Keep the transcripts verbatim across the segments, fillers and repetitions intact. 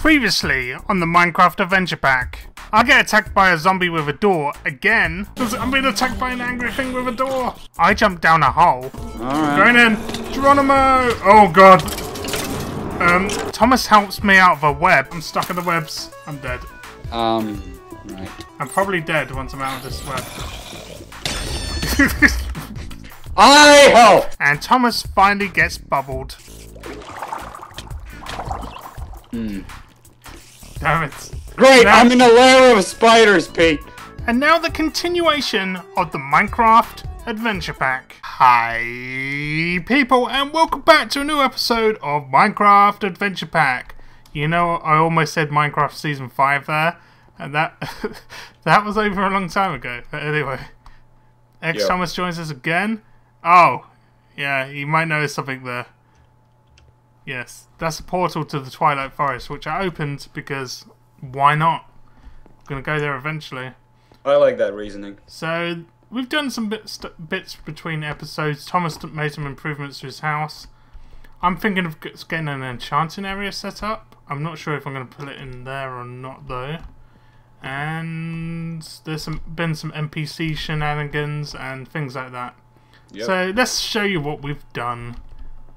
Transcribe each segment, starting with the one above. Previously on the Minecraft Adventure Pack. I get attacked by a zombie with a door again. I'm being attacked by an angry thing with a door. I jump down a hole. Right. Going in. Geronimo! Oh god. Um, Thomas helps me out of a web. I'm stuck in the webs. I'm dead. Um, right. I'm probably dead once I'm out of this web. I help! And Thomas finally gets bubbled. Hmm. Damn it. Great! Now I'm in a lair of spiders, Pete! And now the continuation of the Minecraft Adventure Pack. Hi, people, and welcome back to a new episode of Minecraft Adventure Pack. You know, I almost said Minecraft Season five there, and that that was over a long time ago. But anyway, X Thomas joins us again. Oh, yeah, you might notice something there. Yes, that's a portal to the Twilight Forest, which I opened because why not? I'm gonna go there eventually. I like that reasoning. So we've done some bits, bits between episodes. Thomas made some improvements to his house. I'm thinking of getting an enchanting area set up. I'm not sure if I'm gonna put it in there or not though. And there's some, been some N P C shenanigans and things like that. Yep. So let's show you what we've done.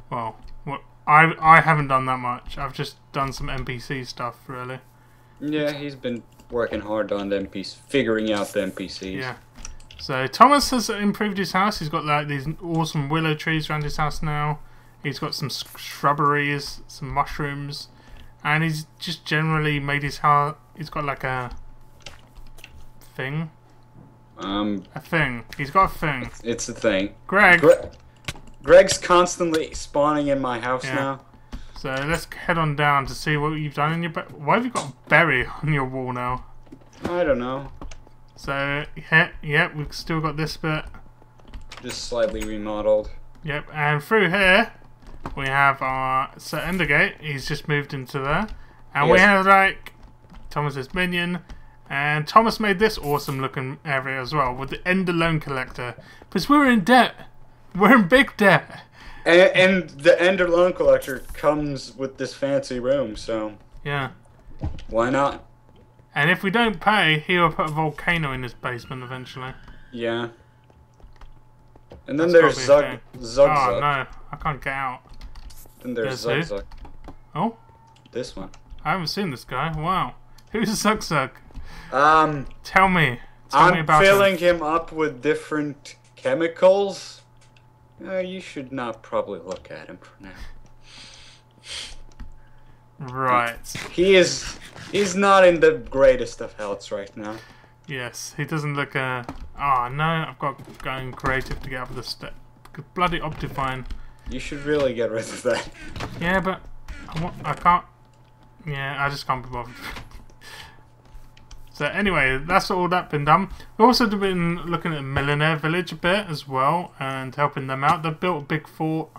Well, what. I I haven't done that much. I've just done some N P C stuff, really. Yeah, he's been working hard on the N P Cs, figuring out the N P Cs. Yeah. So Thomas has improved his house. He's got like these awesome willow trees around his house now. He's got some shrubberies, some mushrooms, and he's just generally made his house. He's got like a thing. Um. A thing. He's got a thing. It's a thing. Greg. Gre Greg's constantly spawning in my house yeah. now. So let's head on down to see what you've done in your... Why have you got a berry on your wall now? I don't know. So, yeah, yeah, we've still got this bit. Just slightly remodeled. Yep, and through here, we have our so Endergate. He's just moved into there. And yes. we have, like, Thomas's minion. And Thomas made this awesome-looking area as well with the Ender Loan Collector. Because we're in debt. We're in big debt. And, and the Ender Loan Collector comes with this fancy room, so... Yeah. Why not? And if we don't pay, he'll put a volcano in his basement eventually. Yeah. And then That's there's Zug-Zug. Oh, no. I can't get out. Then there's Zug-Zug. Oh? This one. I haven't seen this guy. Wow. Who's Zug-Zug? Um... Tell me. Tell I'm me about filling him. him up with different chemicals. Uh, you should not probably look at him for now. Right. He is... He's not in the greatest of healths right now. Yes, he doesn't look... Uh, oh, no, I've got to go and creative to get up the step. Bloody Optifine. You should really get rid of that. Yeah, but... I, want, I can't... Yeah, I just can't be bothered. So anyway, that's all that been done. We've also been looking at Millenaire village a bit as well and helping them out. They've built a big fort.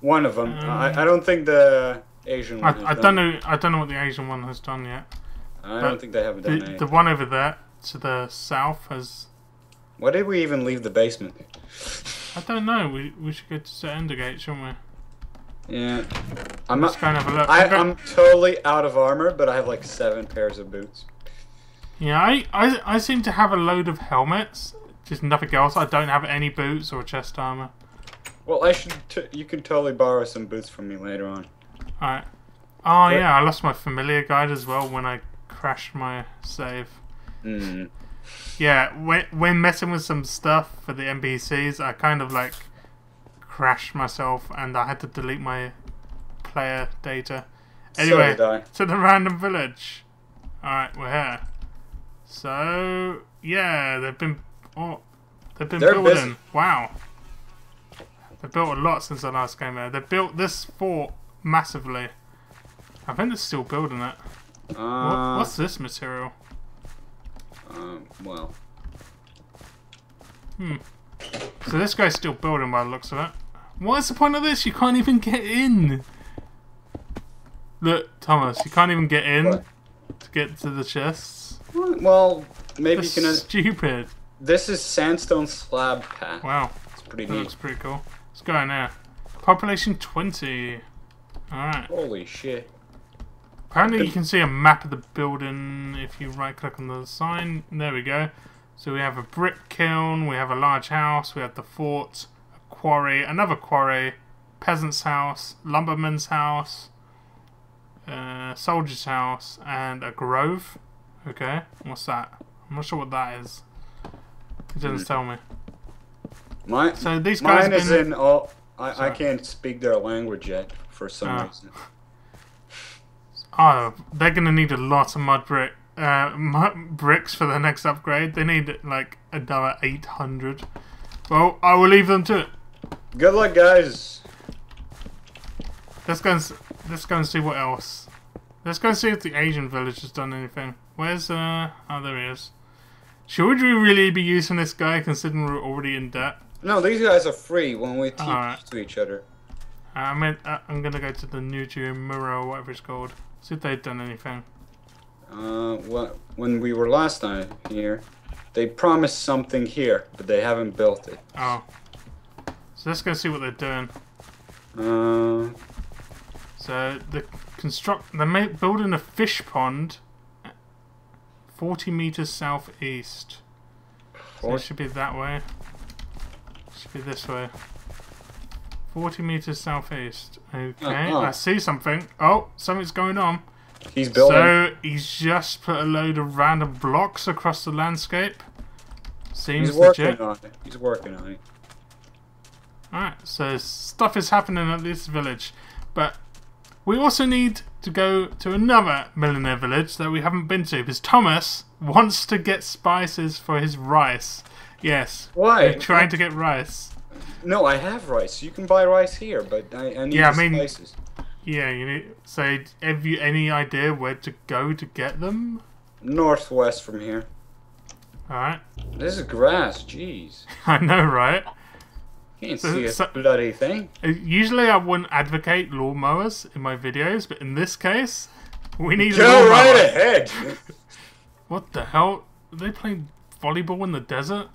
One of them. Um, I, I don't think the Asian one. I, has I done. don't know. I don't know what the Asian one has done yet. I but don't think they haven't done it. The, the one over there to the south has. Why did we even leave the basement? I don't know. We we should go to Endergate, shouldn't we? Yeah. I'm not. Kind of a look. I, I'm totally out of armor, but I have like seven pairs of boots. Yeah, I, I I seem to have a load of helmets, just nothing else. I don't have any boots or chest armor. Well, I should. T you can totally borrow some boots from me later on. Alright. Oh but yeah, I lost my familiar guide as well when I crashed my save. Mm. Yeah, when when messing with some stuff for the N P Cs, I kind of like crashed myself, and I had to delete my player data. Anyway, so to the random village. Alright, we're here. So yeah, they've been oh, they've been They're building. Busy. Wow, they've built a lot since the last game. There, they built this fort massively. I think they're still building it. Uh, what, what's this material? Um, well, hmm. So this guy's still building by the looks of it. What is the point of this? You can't even get in. Look, Thomas, you can't even get in what? to get to the chests. Well, maybe That's you can. Stupid. This is sandstone slab path. Wow, it's pretty that neat. Looks pretty cool. Let's go in there. Population twenty. All right. Holy shit. Apparently you can see a map of the building if you right click on the sign. There we go. So we have a brick kiln, we have a large house, we have the fort, a quarry, another quarry, peasant's house, lumberman's house, uh, soldier's house, and a grove. Okay, what's that? I'm not sure what that is. It doesn't mm. tell me. My, so these guys mine been... is in all... I, I can't speak their language yet, for some oh. reason. Oh, they're going to need a lot of mud brick, uh, mud bricks for the next upgrade. They need, like, another eight hundred. Well, I will leave them to it. Good luck, guys. Let's go and, let's go and see what else. Let's go and see if the Asian village has done anything. Where's, uh... Oh, there he is. Should we really be using this guy, considering we're already in debt? No, these guys are free when we teach right. to each other. I meant, uh, I'm gonna go to the new Muro, whatever it's called. See if they've done anything. Uh, well, when we were last time here, they promised something here, but they haven't built it. Oh. So let's go see what they're doing. Uh. So the construct, they're building a fish pond, forty meters southeast. So it should be that way. Should be this way. Forty meters southeast. Okay, uh-huh. I see something. Oh, something's going on. He's building. So he's just put a load of random blocks across the landscape. Seems he's legit. Working on it. He's working on it. All right, so stuff is happening at this village, but we also need to go to another Millenaire village that we haven't been to because Thomas wants to get spices for his rice. Yes. Why? They're trying to get rice. No, I have rice. You can buy rice here, but I, I need yeah, the I mean, spices. Yeah, you need. So, have you any idea where to go to get them? Northwest from here. Alright. This is grass, jeez. I know, right? You can't so, see a so, bloody thing. Usually I wouldn't advocate lawnmowers in my videos, but in this case, we need to go right ahead! What the hell? Are they playing volleyball in the desert?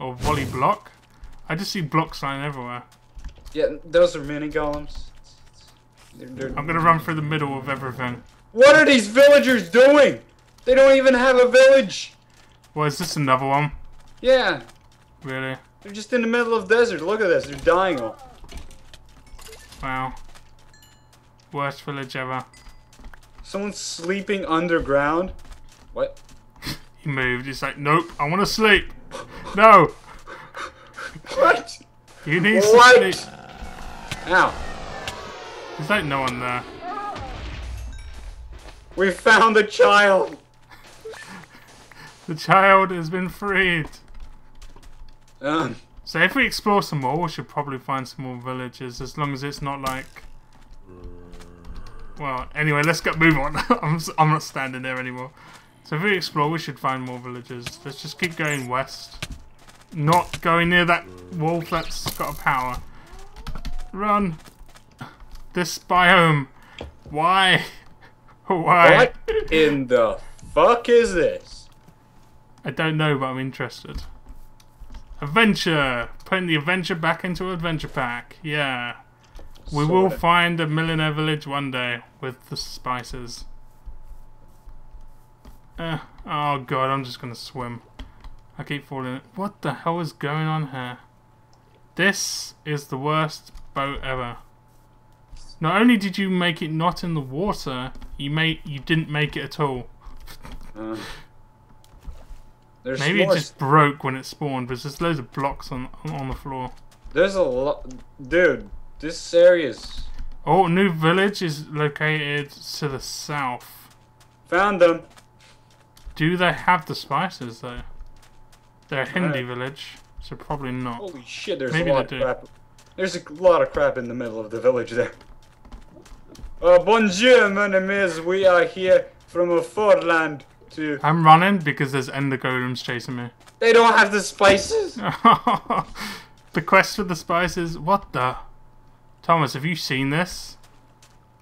Or volley block? I just see blocks lying everywhere. Yeah, those are mini golems. They're, they're... I'm gonna run through the middle of everything. What are these villagers doing? They don't even have a village! Well, is this another one? Yeah. Really? They're just in the middle of the desert. Look at this. They're dying all. Wow. Worst village ever. Someone's sleeping underground? What? He moved. He's like, nope, I want to sleep. No. What? You need what? to sleep. Ow. There's like no one there. We found the child. The child has been freed. Um. So if we explore some more, we should probably find some more villages, as long as it's not like... Well, anyway, let's get move on. I'm, I'm not standing there anymore. So if we explore, we should find more villages. Let's just keep going west. Not going near that wall that's got a power. Run! This biome! Why? Why? What in the fuck is this? I don't know, but I'm interested. Adventure! Putting the adventure back into Adventure Pack. Yeah. We will find a Millenaire village one day with the spices. Uh, oh god, I'm just gonna swim. I keep falling. What the hell is going on here? This is the worst boat ever. Not only did you make it not in the water, you made you didn't make it at all. Um, Maybe it just broke when it spawned, but there's loads of blocks on on the floor. There's a lot, dude. This area's. Oh, new village is located to the south. Found them. Do they have the spices though? They're a Hindi right. village, so probably not. Holy shit, there's Maybe a lot of crap. There's a lot of crap in the middle of the village there. Uh, bonjour, my name is. We are here from a foreland to... I'm running because there's ender golems chasing me. They don't have the spices! The quest for the spices? What the? Thomas, have you seen this?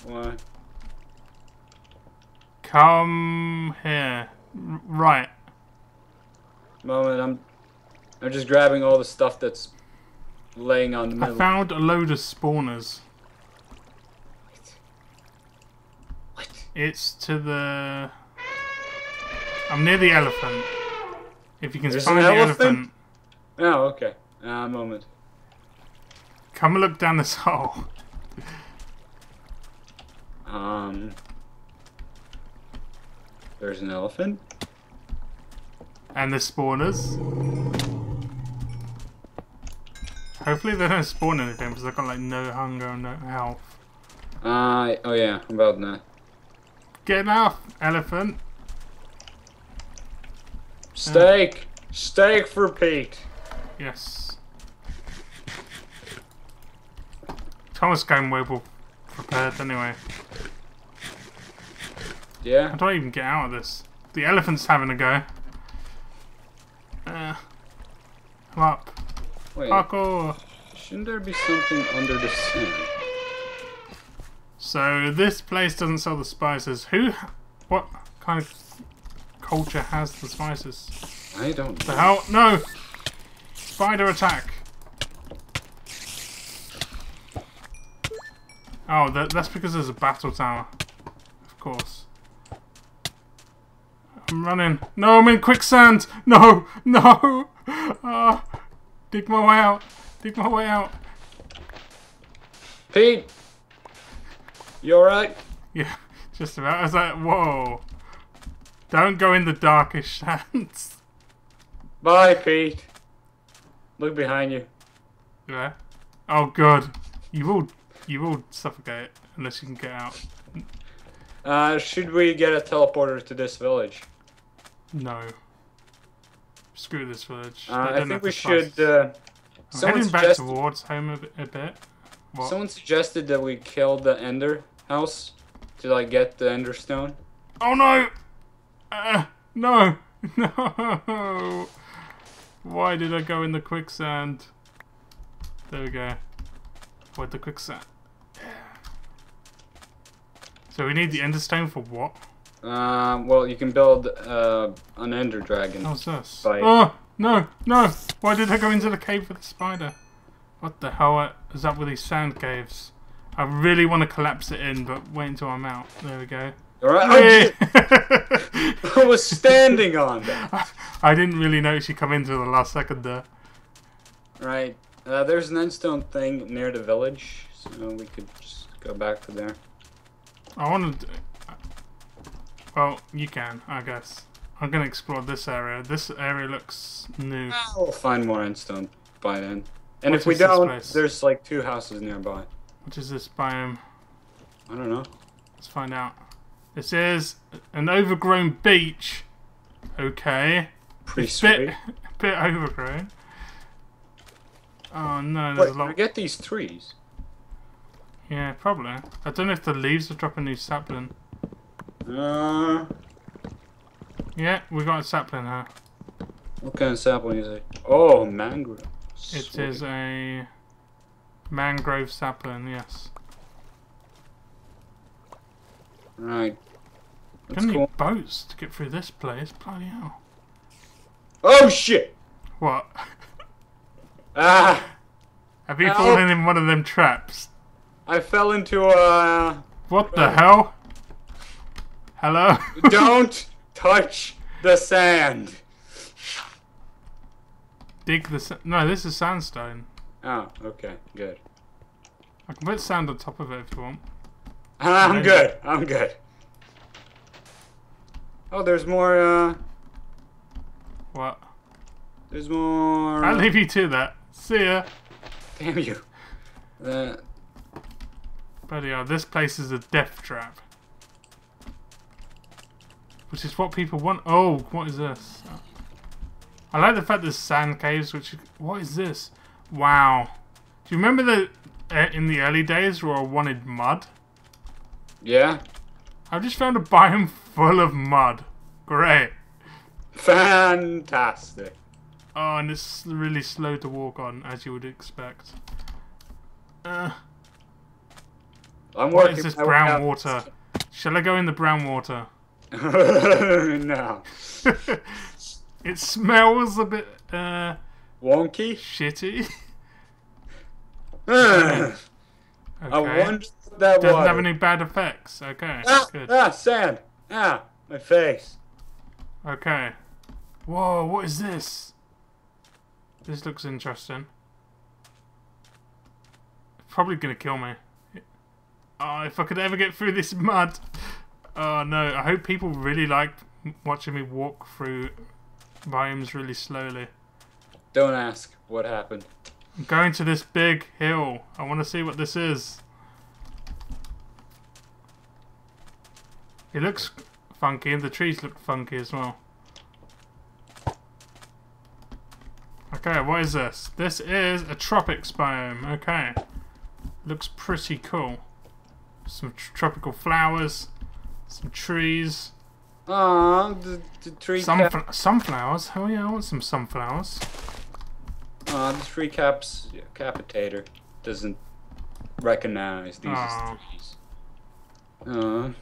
What? Come here. Right. Moment, I'm I'm just grabbing all the stuff that's laying on the middle. I found a load of spawners. What? What? It's to the... I'm near the elephant. If you can There's find the elephant? elephant. Oh, okay. Ah, uh, moment. Come and look down this hole. um... There's an elephant. And the spawners. Hopefully they don't spawn anything because they've got like no hunger and no health. Uh, oh yeah, I'm about now. Get off, elephant. Steak! Uh, Steak for Pete! Yes. Thomas came well prepared anyway. Yeah. I don't even get out of this. The elephant's having a go. Uh, come up. Wait. Parkour. Shouldn't there be something under the sea? So this place doesn't sell the spices. Who? What kind of culture has the spices? I don't. The hell? No! Spider attack. Oh, that, that's because there's a battle tower. Of course. I'm running. No, I'm in quicksand. No, no. Uh, dig my way out. Dig my way out. Pete, you alright? Yeah, just about. I was like, whoa. Don't go in the darkish sands. Bye, Pete. Look behind you. Yeah. Oh, good. You will. You will suffocate unless you can get out. Uh, should we get a teleporter to this village? No. Screw this village. Uh, I think we should... Uh, I'm heading back towards home a bit. A bit. What? Someone suggested that we kill the Ender house to like get the Ender stone. Oh no! Uh, no! No! Why did I go in the quicksand? There we go. Where'd the quicksand? So we need the Enderstone for what? Um, well, you can build uh, an Ender Dragon. How's this? Oh, no, no! Why did I go into the cave with the spider? What the hell is up with these sand caves? I really want to collapse it in, but wait until I'm out. There we go. Alright, I, I was standing on that. I didn't really notice you come into the last second there. Right. Uh, there's an Endstone thing near the village, so we could just go back to there. I want to... Well, you can, I guess. I'm going to explore this area. This area looks new. We'll find more endstone by then. And what if we don't, there's like two houses nearby. What is this biome? I don't know. Let's find out. This is an overgrown beach. Okay. Pretty it's sweet. Bit, a bit overgrown. Oh no, there's Wait, a lot... Wait, forget these trees. Yeah, probably. I don't know if the leaves are dropping new sapling. Uh, yeah, we got a sapling here. What kind of sapling is it? Oh, mangrove. It Sweet. is a mangrove sapling, yes. Right. That's Gonna cool. need boats to get through this place, bloody hell. Oh shit! What? Ah! Have you Ow. fallen in one of them traps? I fell into a... What the hell? Hello? Don't touch the sand. Dig the sand. No, this is sandstone. Oh, okay. Good. I can put sand on top of it if you want. I'm Maybe. good. I'm good. Oh, there's more, uh... What? There's more... I'll leave you to that. See ya. Damn you. Uh... Bloody hell, this place is a death trap. Which is what people want. Oh, what is this? I like the fact there's sand caves, which... What is this? Wow. Do you remember the uh, in the early days where I wanted mud? Yeah. I've just found a biome full of mud. Great. Fantastic. Oh, and it's really slow to walk on, as you would expect. Uh... I'm what is this brown water? Shall I go in the brown water? No. It smells a bit uh, wonky, shitty. I wonder that doesn't water. have any bad effects. Okay. Ah, good. ah, sand. Ah, my face. Okay. Whoa, what is this? This looks interesting. It's probably gonna kill me. Oh, if I could ever get through this mud. Oh no, I hope people really liked watching me walk through biomes really slowly. Don't ask what happened. I'm going to this big hill. I want to see what this is. It looks funky, and the trees look funky as well. Okay, what is this? This is a tropics biome. Okay. Looks pretty cool. Some tr tropical flowers. Some trees. Aww, the, the tree some cap. Sunflowers? Oh yeah, I want some sunflowers. Aw, this tree caps, capitator doesn't recognize these Aww. trees. Aww.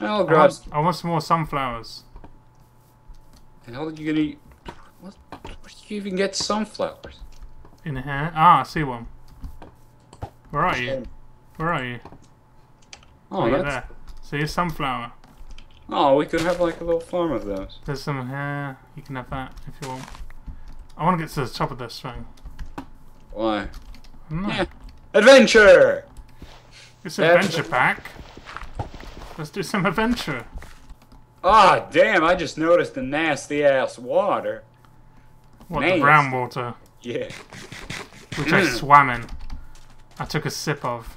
I'll grab I, want, I want some more sunflowers. The hell did you gonna eat? What, where did you even get sunflowers? In here? Ah, I see one. Where are you? Where are you? Oh, oh that's... There. See, a sunflower. Oh, we could have like a little farm of those. There's some here. You can have that if you want. I want to get to the top of this thing. Why? Yeah. Adventure! It's an adventure pack. Let's do some adventure. Ah, oh, damn, I just noticed the nasty ass water. What, nasty. The groundwater? Yeah. Which I swam in. I took a sip of.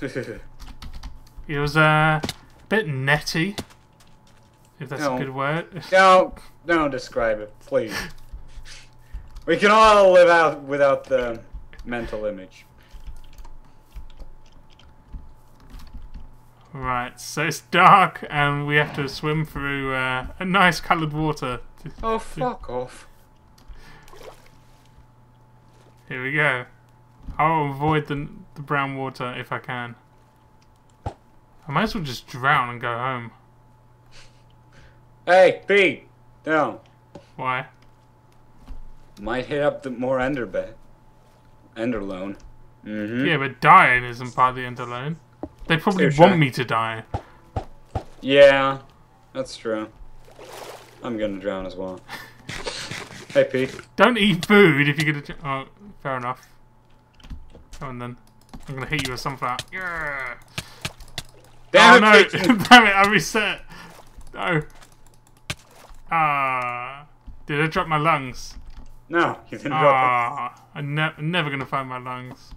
It was uh, a bit netty, if that's no. a good word. No, don't describe it, please. We can all live out without the mental image. Right, so it's dark and we have to swim through uh, a nice coloured water. To, oh, fuck to... off. Here we go. I'll avoid the, the brown water if I can. I might as well just drown and go home. Hey, B! Down. Why? Might hit up the more Ender bet. Ender Loan. Mm-hmm. Yeah, but dying isn't part of the Ender Loan. They probably They're want trying. me to die. Yeah, that's true. I'm gonna drown as well. Hey, P. Don't eat food if you're gonna. Oh, fair enough. Come on then. I'm gonna hit you with sunflower. Yeah. Damn oh it, no! Damn it! I reset. No. Ah! Uh, did I drop my lungs? No, you didn't uh, drop them. I'm ne never gonna find my lungs.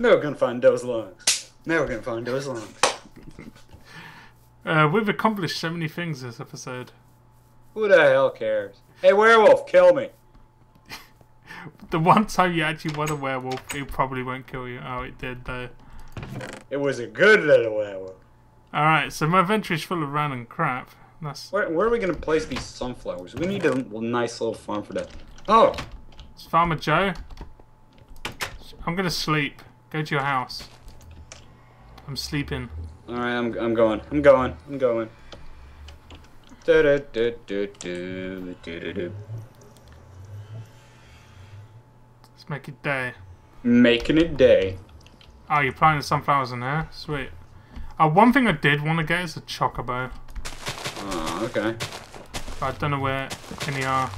Never gonna find those lungs. Never gonna find those lungs. uh, we've accomplished so many things this episode. Who the hell cares? Hey, werewolf, kill me! The one time you actually won a werewolf, it probably won't kill you. Oh, it did though. It was a good little werewolf. Alright, so my inventory is full of random crap. That's... Where, where are we going to place these sunflowers? We need a nice little farm for that. Oh! It's Farmer Joe. I'm going to sleep. Go to your house. I'm sleeping. Alright, I'm, I'm going. I'm going. I'm going. Do do do do do do do do. Let's make it day. Making it day. Oh, you're planting sunflowers in there? Sweet. Uh, one thing I did want to get is a chocobo. Oh, okay. But I don't know where any are.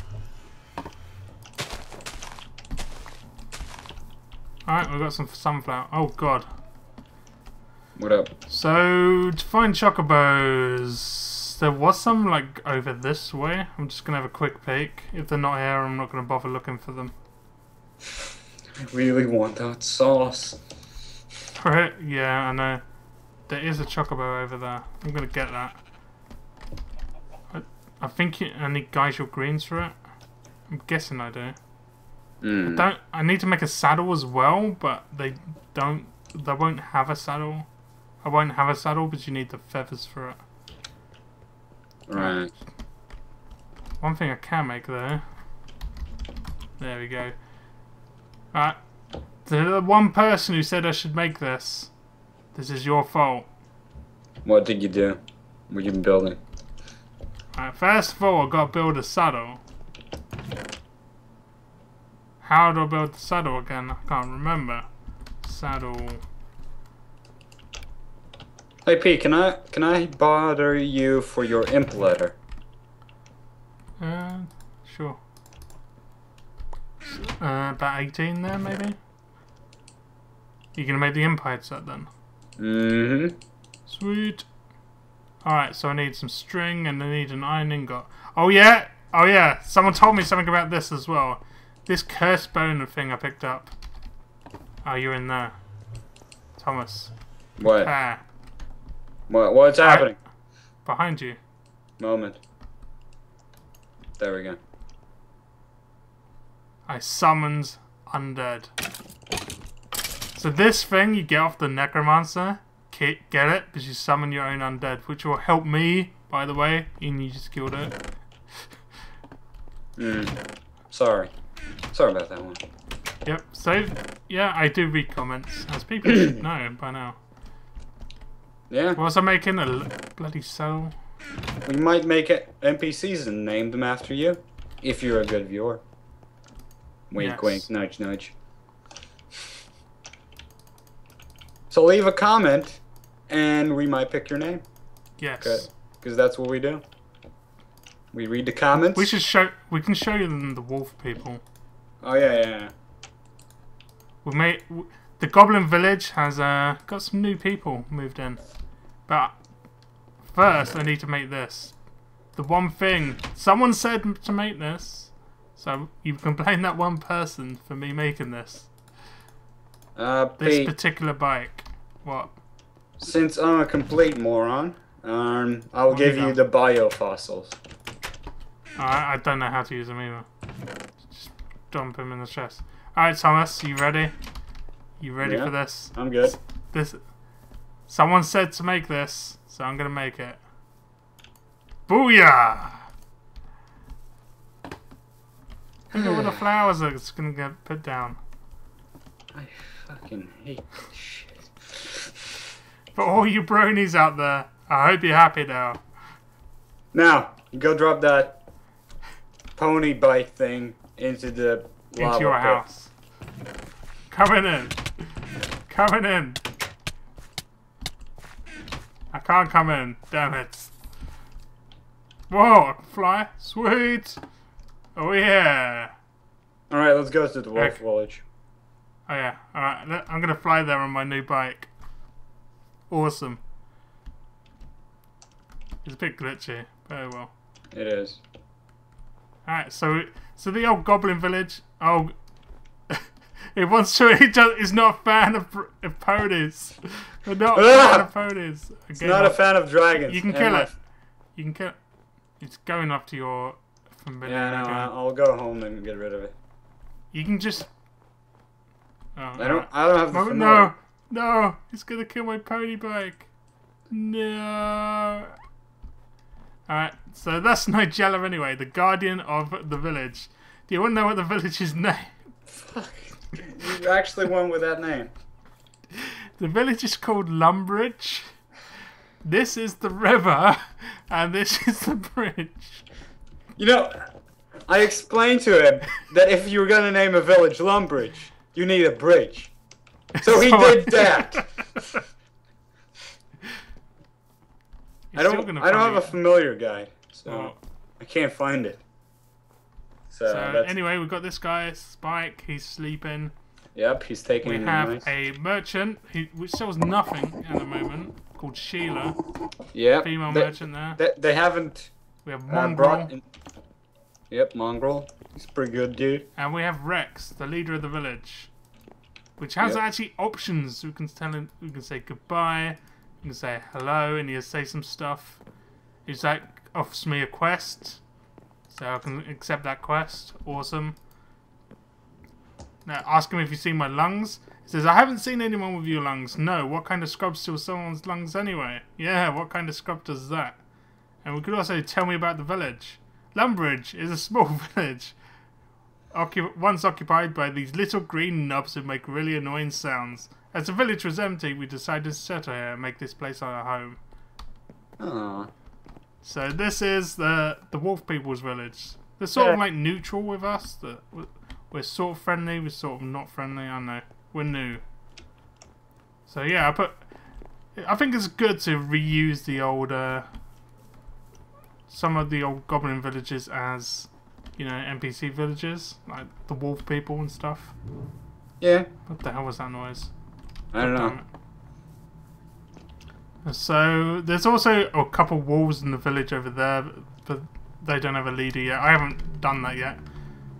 Alright, we've got some sunflower. Oh, God. What up? So, to find chocobos, there was some, like, over this way. I'm just going to have a quick peek. If they're not here, I'm not going to bother looking for them. I really want that sauce. Right? Yeah, I know. There is a chocobo over there. I'm gonna get that. I, I think you, I need gysahl greens for it. I'm guessing I do. Mm. I don't. I need to make a saddle as well, but they don't. They won't have a saddle. I won't have a saddle, but you need the feathers for it. Right. One thing I can make though. There we go. Alright. The one person who said I should make this. This is your fault. What did you do? What you been building? Alright, first of all, I've got to build a saddle. How do I build the saddle again? I can't remember. Saddle. Hey P, can I can I bother you for your imp letter? Uh, sure. Uh, about eighteen there, maybe. You gonna make the imp headset then? Mm-hmm. Sweet. All right, so I need some string and I need an iron ingot. Oh yeah, oh yeah. Someone told me something about this as well. This cursed bone thing I picked up. Oh, you're in there, Thomas. What? Ah. What? What's I, happening? Behind you. Moment. There we go. I summons undead. So this thing you get off the necromancer, get it? Because you summon your own undead, which will help me, by the way. And you just killed it. mm. Sorry. Sorry about that one. Yep. So yeah, I do read comments, as people should know by now. Yeah. Was I making a bloody soul? We might make it N P Cs and name them after you, if you're a good viewer. Wink, yes. Wink, nudge, nudge. So leave a comment, and we might pick your name. Yes. Because that's what we do. We read the comments. We should show. We can show you them the wolf people. Oh yeah, yeah. yeah. We made the Goblin Village has uh, got some new people moved in, but first I need to make this. The one thing someone said to make this. So you can blame that one person for me making this. Uh, this Pete, particular bike. What? Since I'm a complete moron, um, I'll what give you the biofossils. I, I don't know how to use them either. Just dump him in the chest. Alright, Thomas, you ready? You ready yeah, for this? I'm good. This. Someone said to make this, so I'm gonna make it. Booyah! Look at all the flowers that's gonna get put down. I fucking hate this shit. For all you bronies out there, I hope you're happy now. Now, go drop that pony bike thing into the lava into your pit. house. Coming in, coming in. I can't come in. Damn it! Whoa, I can fly. Sweet. Oh yeah! Alright, let's go to the wolf okay. village. Oh yeah, alright, I'm gonna fly there on my new bike. Awesome. It's a bit glitchy, very well. It is. Alright, so so the old Goblin Village, oh, it wants to, it does, it's not a fan of, of ponies. We're not a fan of ponies. Again, it's not a fan of dragons. You can kill it. You can kill it. It's going up to your... Yeah, no, I'll go home and get rid of it. You can just. Oh, I don't. I don't have the. Oh, no, no! He's gonna kill my pony bike. No. All right, so that's Nigella anyway, the guardian of the village. Do you want to know what the village's name? Fuck! You actually won with that name. The village is called Lumbridge. This is the river, and this is the bridge. You know, I explained to him that if you were going to name a village Lumbridge, you need a bridge. So he did that. I don't, I don't have a familiar guide, so oh. I can't find it. So, so anyway, we've got this guy, Spike. He's sleeping. Yep, he's taking We have nice. a merchant who which sells nothing at the moment called Sheila. Yeah. Female they, merchant there. They, they haven't... We have Mongrel. In... Yep, Mongrel. He's a pretty good dude. And we have Rex, the leader of the village, which has yep. actually options. We can tell him. We can say goodbye. We can say hello, and he'll say some stuff. He's like offers me a quest, so I can accept that quest. Awesome. Now ask him if you've seen my lungs. He says I haven't seen anyone with your lungs. No. What kind of scrub steals someone's lungs anyway? Yeah. What kind of scrub does that? And we could also tell me about the village. Lumbridge is a small village, occup once occupied by these little green nubs who make really annoying sounds. As the village was empty, we decided to settle here and make this place our home. Aww. So this is the the wolf people's village. They're sort yeah. of like neutral with us. That we're sort of friendly, we're sort of not friendly. I don't know. We're new. So yeah, I put. I think it's good to reuse the old, uh, some of the old goblin villages as, you know, N P C villages, like the wolf people and stuff. Yeah. What the hell was that noise? I don't know. So there's also a couple walls in the village over there, but they don't have a leader yet. I haven't done that yet.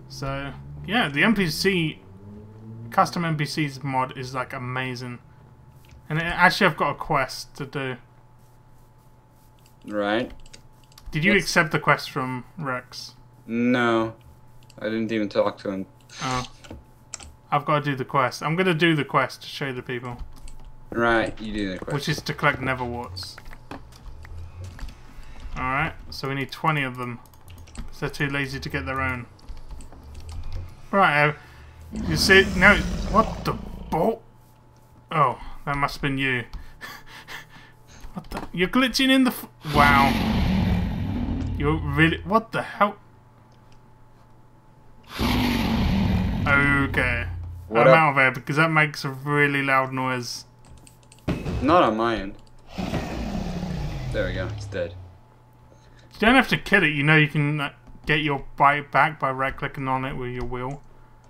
So yeah, the N P C Custom N P C's mod is like amazing, and it, actually I've got a quest to do. Right. Did you What's... accept the quest from Rex? No, I didn't even talk to him. Oh, I've got to do the quest. I'm gonna do the quest to show the people. Right, you do the quest. Which is to collect nether warts. Alright, so we need twenty of them. Because they're too lazy to get their own. Right, uh, you see, no, what the ball? Oh, that must have been you. What the? You're glitching in the. F wow. You're really. What the hell? Okay. What I'm up? out of here because that makes a really loud noise. Not on my end. There we go. It's dead. You don't have to kill it. You know you can uh, get your bite back by right-clicking on it with your wheel.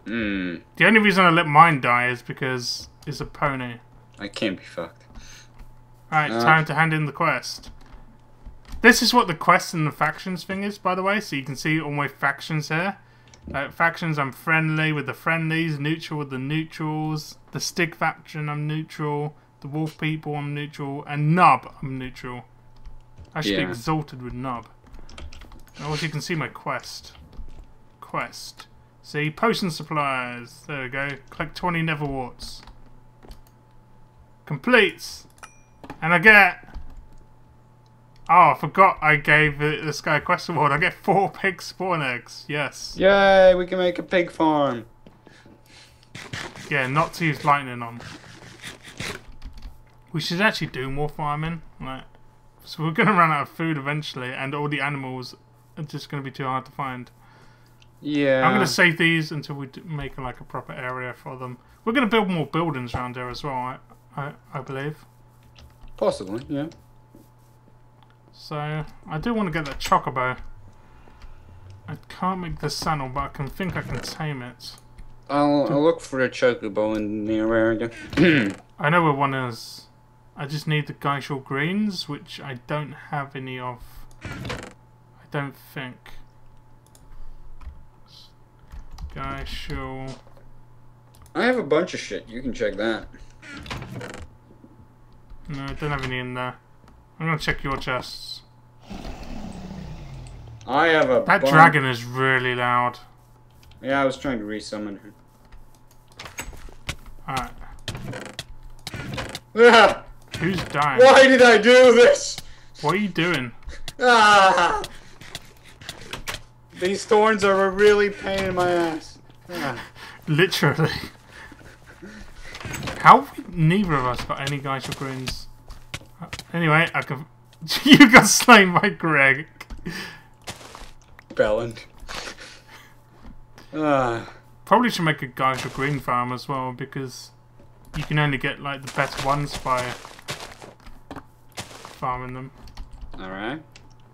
Mm. The only reason I let mine die is because it's a pony. I can't be fucked. Alright, uh. time to hand in the quest. This is what the quest and the factions thing is, by the way. So you can see all my factions here. Like, factions, I'm friendly with the friendlies, neutral with the neutrals, the Stig faction, I'm neutral, the wolf people, I'm neutral, and Nub, I'm neutral. I should yeah. be exalted with Nub. And also, you can see my quest. Quest. See, potion supplies. There we go. Collect twenty nether warts. Completes. And I get... Oh, I forgot I gave this guy a quest award. I get four pig spawn eggs. Yes. Yay, we can make a pig farm. Yeah, not to use lightning on. We should actually do more farming. Like, so we're going to run out of food eventually, and all the animals are just going to be too hard to find. Yeah. I'm going to save these until we make like a proper area for them. We're going to build more buildings around here as well, I, I, I believe. Possibly, yeah. So, I do want to get that chocobo. I can't make the saddle, but I can think I can tame it. I'll, I'll look for a chocobo in the near area. I know where one is. I just need the gysahl greens, which I don't have any of. I don't think. Gysahl. I have a bunch of shit. You can check that. No, I don't have any in there. I'm gonna check your chests. I have a. That dragon is really loud. Yeah, I was trying to resummon her. Alright. Ah! Who's dying? Why did I do this? What are you doing? Ah! These thorns are a really pain in my ass. Ah. Literally. How? Neither of us got any gysahl greens. Anyway, I can. You got slain by Greg. Belland. Uh. Probably should make a gysahl green farm as well because you can only get like the best ones by farming them. All right.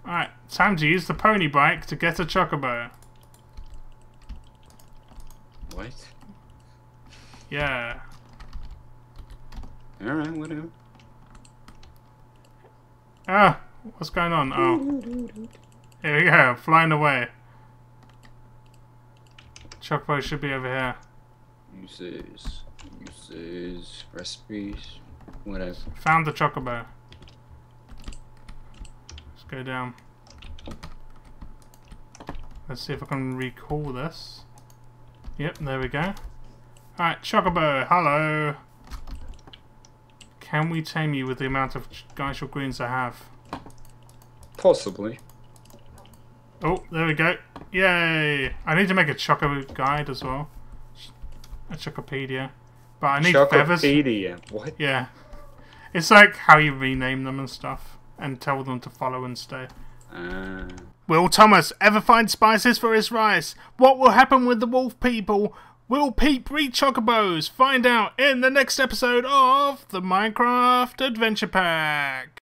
All right. Time to use the pony bike to get a chocobo. What? Yeah. All right. Whatever. Ah, what's going on? Oh, here we go, flying away. Chocobo should be over here. Uses, uses, recipes, whatever. Found the chocobo. Let's go down. Let's see if I can recall this. Yep, there we go. Alright, chocobo, hello. Can we tame you with the amount of gysahl greens I have? Possibly. Oh, there we go. Yay! I need to make a chocobo guide as well. A chocopedia. But I need feathers. Chocopedia, what? Yeah. It's like how you rename them and stuff. And tell them to follow and stay. Uh. Will Thomas ever find spices for his rice? What will happen with the wolf people? Will Pete breed chocobos? Find out in the next episode of the Minecraft Adventure Pack.